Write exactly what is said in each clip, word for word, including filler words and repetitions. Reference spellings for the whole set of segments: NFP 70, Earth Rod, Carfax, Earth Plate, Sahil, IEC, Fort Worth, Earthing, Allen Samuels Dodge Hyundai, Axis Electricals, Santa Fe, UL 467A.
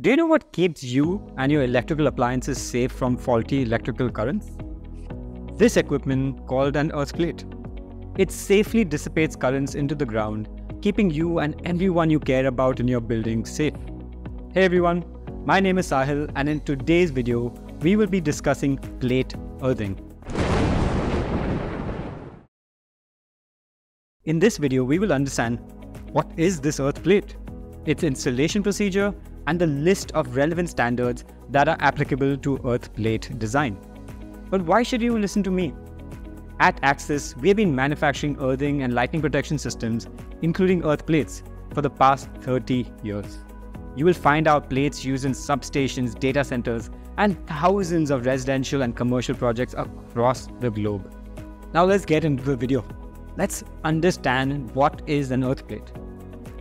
Do you know what keeps you and your electrical appliances safe from faulty electrical currents? This equipment, called an earth plate. It safely dissipates currents into the ground, keeping you and everyone you care about in your building safe. Hey everyone, my name is Sahil, and in today's video, we will be discussing plate earthing. In this video, we will understand what is this earth plate, its installation procedure, and the list of relevant standards that are applicable to earth plate design. But why should you listen to me? At Axis, we have been manufacturing earthing and lightning protection systems, including earth plates, for the past thirty years. You will find our plates used in substations, data centers, and thousands of residential and commercial projects across the globe. Now let's get into the video. Let's understand what is an earth plate.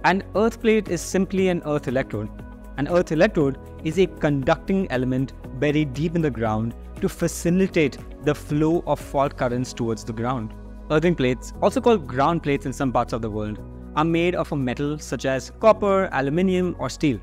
An earth plate is simply an earth electrode. An earth electrode is a conducting element buried deep in the ground to facilitate the flow of fault currents towards the ground. Earthing plates, also called ground plates in some parts of the world, are made of a metal such as copper, aluminium, or steel.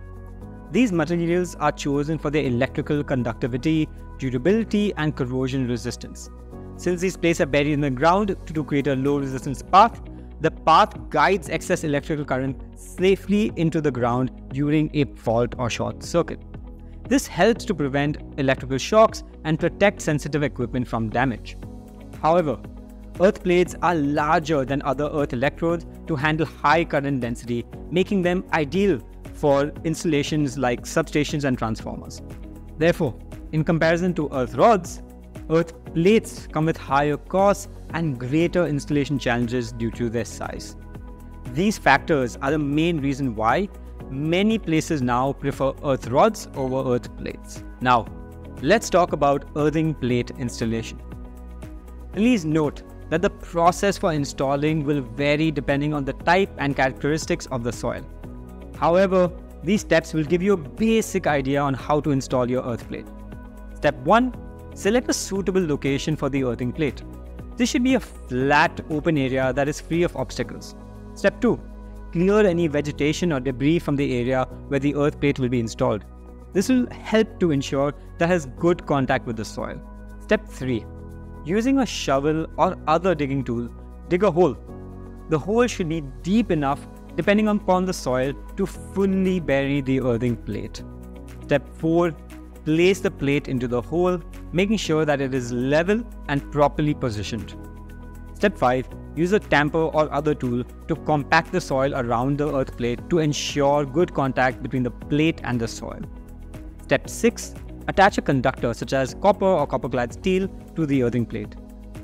These materials are chosen for their electrical conductivity, durability, and corrosion resistance. Since these plates are buried in the ground to create a low resistance path, the path guides excess electrical current safely into the ground during a fault or short circuit. This helps to prevent electrical shocks and protect sensitive equipment from damage. However, earth plates are larger than other earth electrodes to handle high current density, making them ideal for installations like substations and transformers. Therefore, in comparison to earth rods, earth plates come with higher costs and greater installation challenges due to their size. These factors are the main reason why many places now prefer earth rods over earth plates. Now, let's talk about earthing plate installation. Please note that the process for installing will vary depending on the type and characteristics of the soil. However, these steps will give you a basic idea on how to install your earth plate. Step one. Select a suitable location for the earthing plate. This should be a flat, open area that is free of obstacles. Step two. Clear any vegetation or debris from the area where the earth plate will be installed. This will help to ensure that it has good contact with the soil. Step three. Using a shovel or other digging tool, dig a hole. The hole should be deep enough, depending upon the soil, to fully bury the earthing plate. Step four. Place the plate into the hole, making sure that it is level and properly positioned. Step five. Use a tamper or other tool to compact the soil around the earth plate to ensure good contact between the plate and the soil. Step six. Attach a conductor such as copper or copper-clad steel to the earthing plate.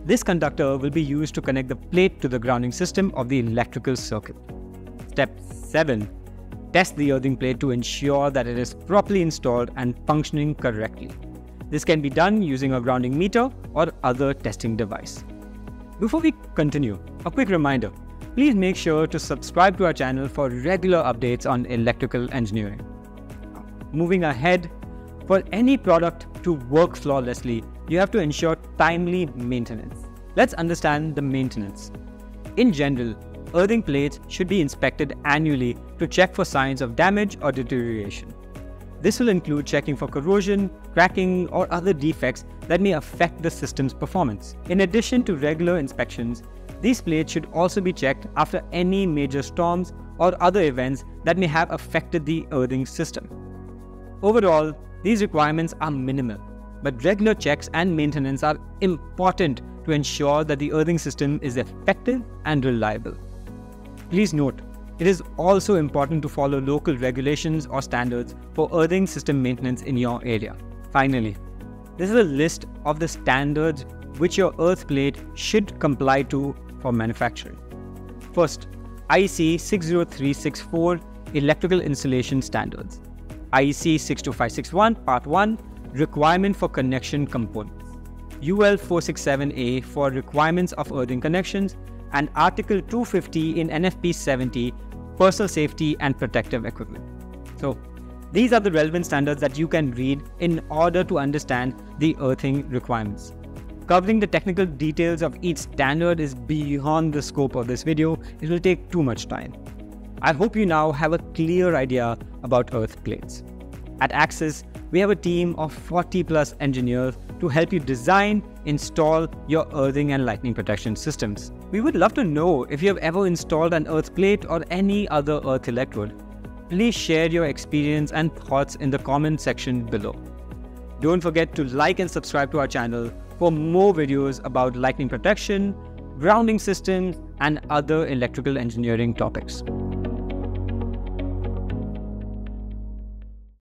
This conductor will be used to connect the plate to the grounding system of the electrical circuit. Step seven. Test the earthing plate to ensure that it is properly installed and functioning correctly. This can be done using a grounding meter or other testing device. Before we continue, a quick reminder, please make sure to subscribe to our channel for regular updates on electrical engineering. Moving ahead, for any product to work flawlessly, you have to ensure timely maintenance. Let's understand the maintenance. In general, earthing plates should be inspected annually to check for signs of damage or deterioration. This will include checking for corrosion, cracking, or other defects that may affect the system's performance. In addition to regular inspections, these plates should also be checked after any major storms or other events that may have affected the earthing system. Overall, these requirements are minimal, but regular checks and maintenance are important to ensure that the earthing system is effective and reliable. Please note, it is also important to follow local regulations or standards for earthing system maintenance in your area. Finally, this is a list of the standards which your earth plate should comply to for manufacturing. First, I E C six oh three six four Electrical Installation Standards. I E C six two five six one Part one, Requirement for Connection Components. U L four sixty-seven A for Requirements of Earthing Connections, and Article two fifty in N F P seventy, Personal Safety and Protective Equipment. So, these are the relevant standards that you can read in order to understand the earthing requirements. Covering the technical details of each standard is beyond the scope of this video. It will take too much time. I hope you now have a clear idea about earth plates. At Axis, we have a team of forty plus engineers to help you design, install your earthing and lightning protection systems. We would love to know if you have ever installed an earth plate or any other earth electrode. Please share your experience and thoughts in the comment section below. Don't forget to like and subscribe to our channel for more videos about lightning protection, grounding systems, and other electrical engineering topics.